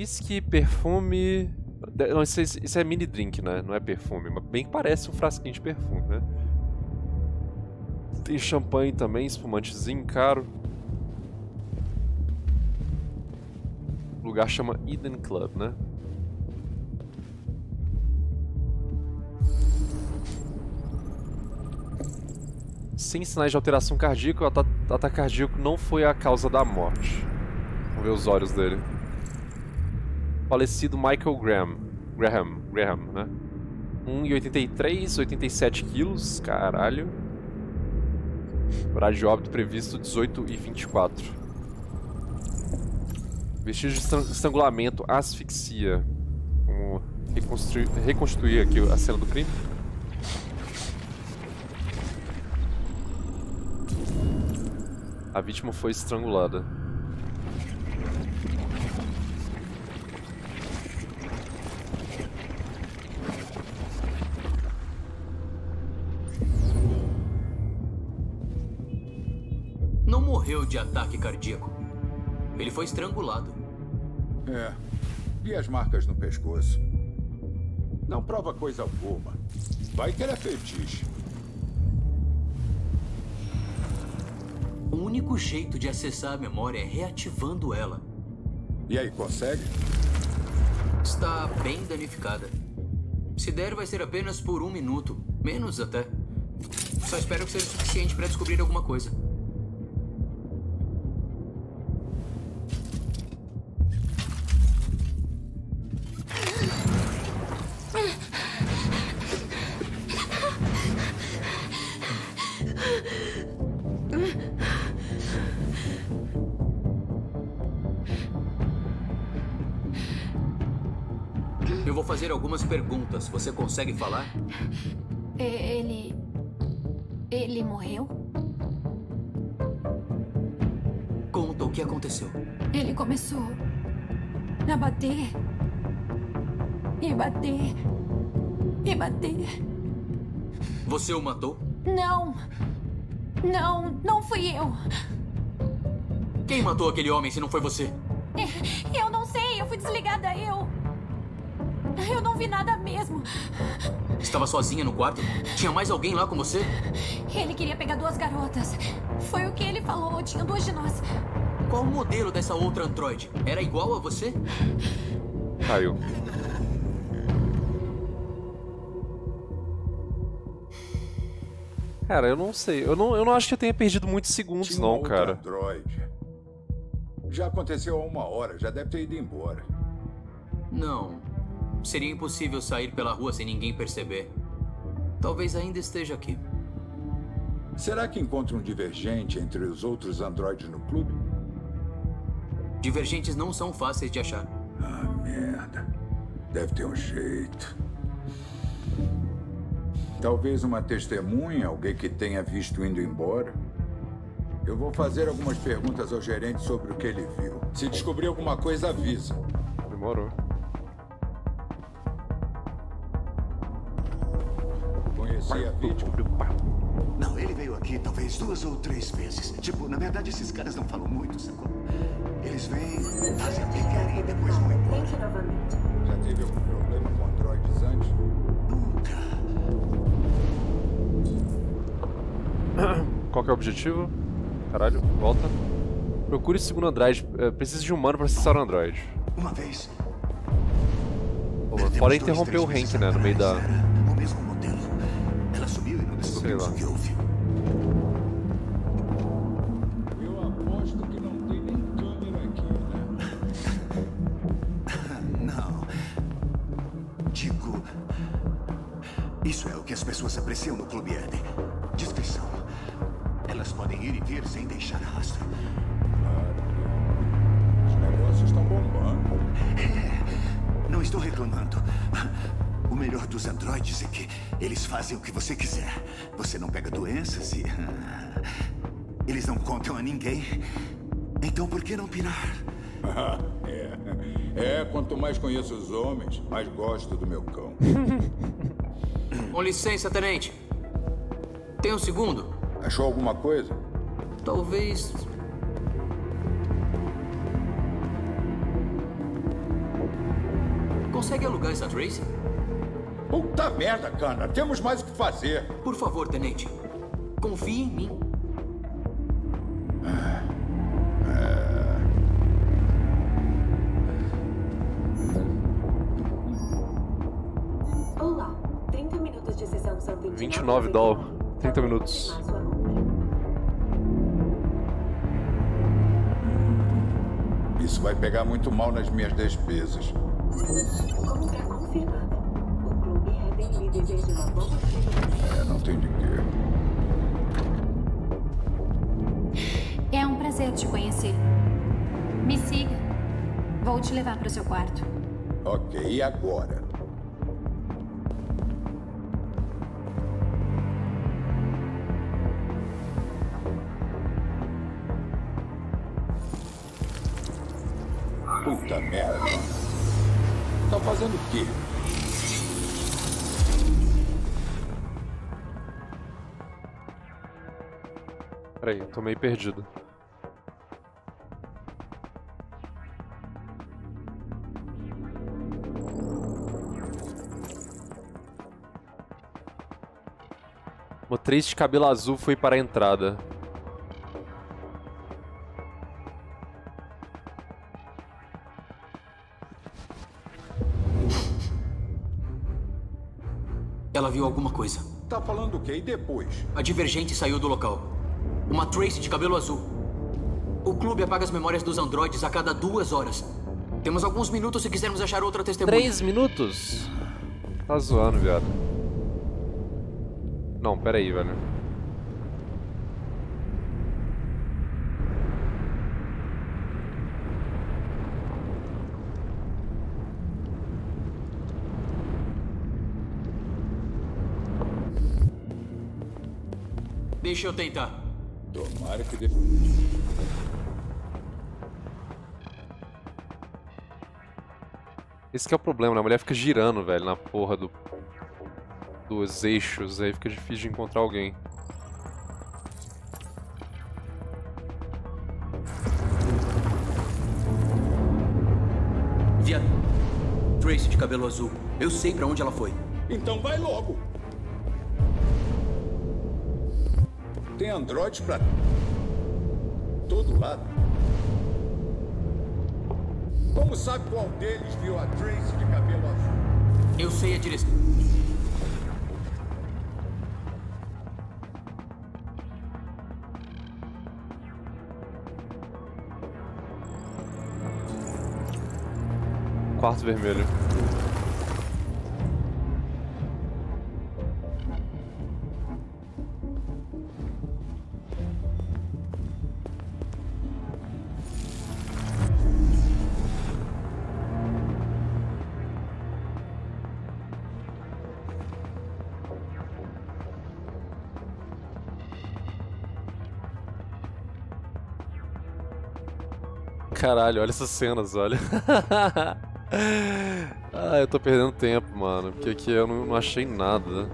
Whisky, perfume... Não, isso é mini drink, né? Não é perfume, mas bem que parece um frasquinho de perfume, né? Tem champanhe também, espumantezinho caro. O lugar chama Eden Club, né? Sem sinais de alteração cardíaca, o ataque cardíaco não foi a causa da morte. Vamos ver os olhos dele. Falecido Michael Graham, né? 1,83, 87 quilos, caralho. Horário de óbito previsto 18h24. Vestígio de estrangulamento, asfixia. Vamos reconstruir aqui a cena do crime. A vítima foi estrangulada. Não morreu de ataque cardíaco. Ele foi estrangulado. É. E as marcas no pescoço? Não prova coisa alguma. Vai que era fetiche. O único jeito de acessar a memória é reativando ela. E aí, consegue? Está bem danificada. Se der, vai ser apenas por 1 minuto. Menos até. Só espero que seja suficiente para descobrir alguma coisa. Eu vou fazer algumas perguntas. Você consegue falar? Ele morreu? Conta o que aconteceu. Ele começou a bater. E bater. E bater. Você o matou? Não. Não fui eu. Quem matou aquele homem se não foi você? Eu não sei. Eu fui desligada. Eu não vi nada mesmo. Estava sozinha no quarto? Tinha mais alguém lá com você? Ele queria pegar 2 garotas. Foi o que ele falou. Tinha 2 de nós. Qual o modelo dessa outra androide? Era igual a você? Caiu. Cara, eu não sei. Eu não acho que eu tenha perdido muitos segundos, tinha não, cara. Androide. Já aconteceu há 1 hora. Já deve ter ido embora. Não. Seria impossível sair pela rua sem ninguém perceber. Talvez ainda esteja aqui. Será que encontra um divergente entre os outros androides no clube? Divergentes não são fáceis de achar. Ah, merda. Deve ter um jeito. Talvez uma testemunha, alguém que tenha visto indo embora. Eu vou fazer algumas perguntas ao gerente sobre o que ele viu. Se descobrir alguma coisa, avisa. Demorou. Conheci a vítima. Não, ele veio aqui talvez 2 ou 3 vezes. Tipo, na verdade, esses caras não falam muito, sacou? Eles vêm, fazem o que querem e depois vão embora. Tente novamente. Já teve algum problema com androides antes? Nunca. Qual que é o objetivo? Caralho, volta. Procure o segundo androide. Precisa de um humano pra acessar o androide. Uma vez. Fora interromper o rank, né? No meio da... o mesmo modelo. Ela subiu e não descobrimos o que houve. Eu aposto que não tem nem câmera aqui, né? Não. Digo... isso é o que as pessoas apreciam no Clube Eden. Discrição. Elas podem ir e vir sem deixar rastro. Os negócios estão bombando. É. Não estou reclamando. O melhor dos androides é que eles fazem o que você quiser. Você não pega doenças e... eles não contam a ninguém. Então por que não pirar? Quanto mais conheço os homens, mais gosto do meu cão. Com licença, tenente. Tem um segundo? Achou alguma coisa? Talvez... consegue alugar essa Tracy? Puta merda, Cana. Temos mais o que fazer. Por favor, tenente. Confie em mim. Olá. 30 minutos de sessão são 29 dólares. 30 minutos. Isso vai pegar muito mal nas minhas despesas. Compra confirmada. O clube Eden lhe deseja uma boa semana. É, não tem de quê. É um prazer te conhecer. Me siga. Vou te levar para o seu quarto. Ok, e agora? Puta merda. Tá fazendo o quê? Peraí, eu tô meio perdido. Motriz de cabelo azul foi para a entrada. Ela viu alguma coisa. Tá falando o quê? E depois? A divergente saiu do local. Uma Tracy de cabelo azul. O clube apaga as memórias dos androides a cada 2 horas. Temos alguns minutos se quisermos achar outra testemunha. 3 minutos? Tá zoando, viado. Não, peraí, velho. Deixa eu tentar. Tomara que dê. Esse que é o problema, né? A mulher fica girando, velho, na porra dos eixos. Aí fica difícil de encontrar alguém. Viado. Tracy de cabelo azul. Eu sei pra onde ela foi. Então vai logo. Tem androides pra todo lado. Como sabe qual deles viu a Tracy de cabelo azul? Eu sei a direção. Quarto vermelho. Caralho, olha essas cenas, olha. Ah, eu tô perdendo tempo, mano. Porque aqui eu não achei nada.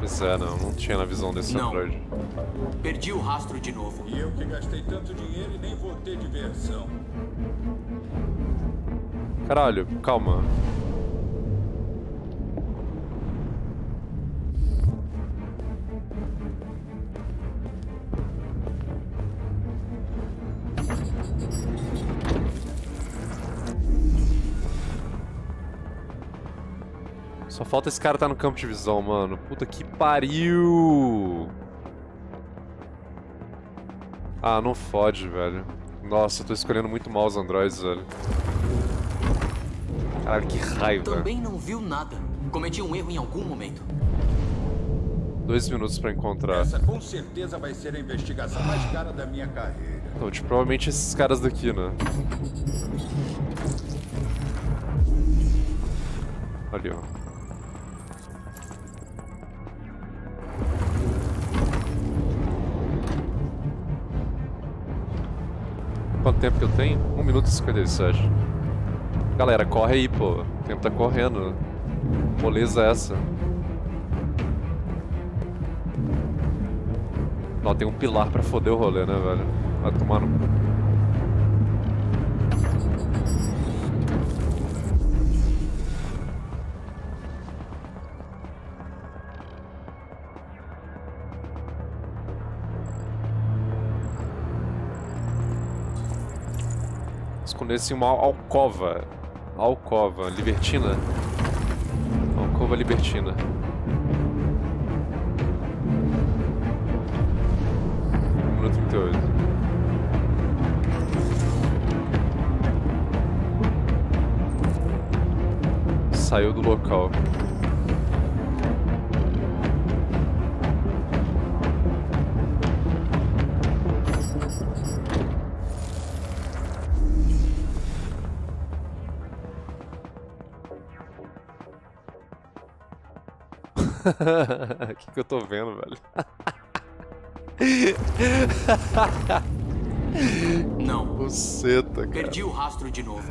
Pois é, não tinha na visão desse android. Perdi o rastro de novo. E eu que gastei tanto dinheiro e nem vou ter diversão. Caralho, calma. Só falta esse cara tá no campo de visão, mano. Puta que pariu! Ah, não fode, velho. Nossa, eu tô escolhendo muito mal os androides, velho. Caralho, que raiva. Também não viu nada. Cometi um erro em algum momento. 2 minutos pra encontrar. Essa com certeza vai ser a investigação mais cara da minha carreira. Então, tipo, provavelmente esses caras daqui, né? Ali, ó. Quanto tempo que eu tenho? 1 minuto e 57. Galera, corre aí, pô. O tempo tá correndo. Moleza essa. Só tem um pilar pra foder o rolê, né, velho? Vai tomar no... Esconder-se em uma alcova. Alcova libertina. Alcova libertina. Número 38. Saiu do local. O que eu tô vendo, velho? Não. Buceta, cara. Perdi o rastro de novo.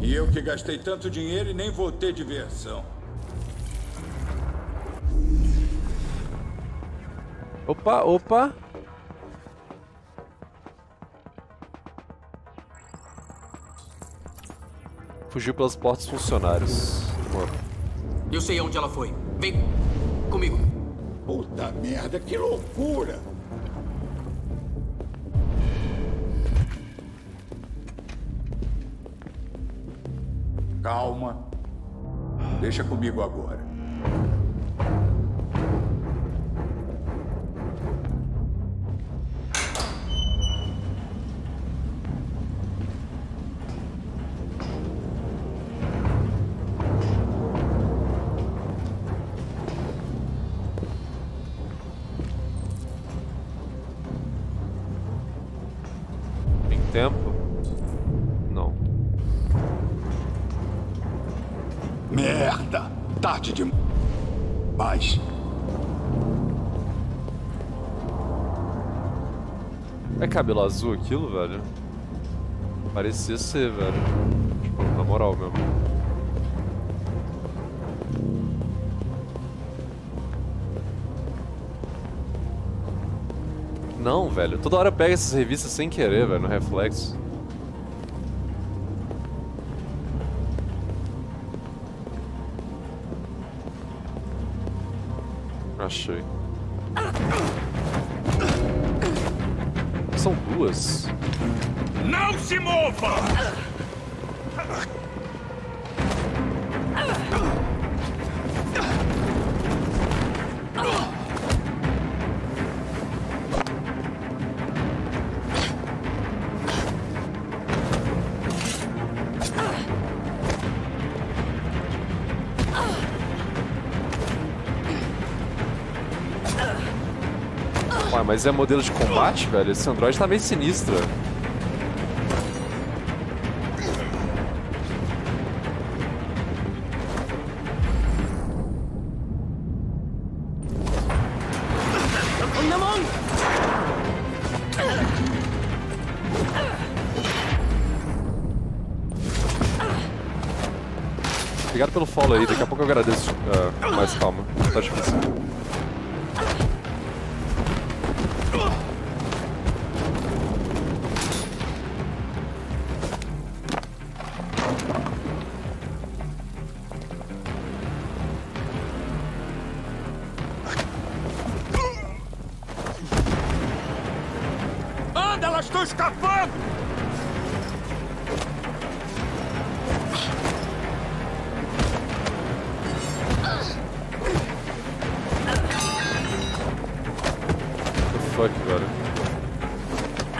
E eu que gastei tanto dinheiro e nem vou ter diversão. Opa, opa. Fugiu pelas portas funcionários. Mano. Eu sei onde ela foi. Vem comigo. Puta merda, que loucura! Calma. Deixa comigo agora. Tempo? Não. Merda! Tarde demais. É cabelo azul aquilo, velho? Parecia ser, velho. Tipo, na moral mesmo. Não, velho. Toda hora pega essas revistas sem querer, velho, no reflexo. Achei. São duas. Não se mova! Mas é modelo de combate, velho? Esse androide tá meio sinistro. Obrigado pelo follow aí, daqui a pouco eu agradeço com mais calma. Tá difícil.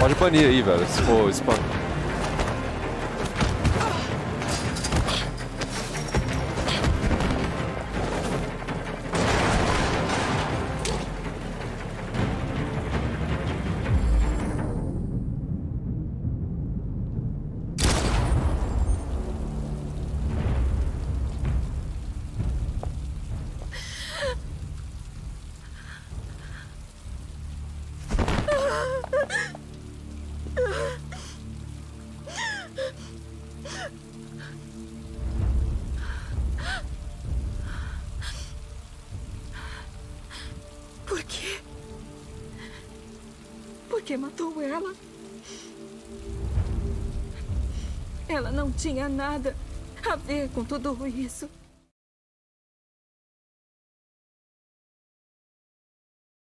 Pode banir aí, velho, se for spam. porque matou ela. Ela não tinha nada a ver com tudo isso.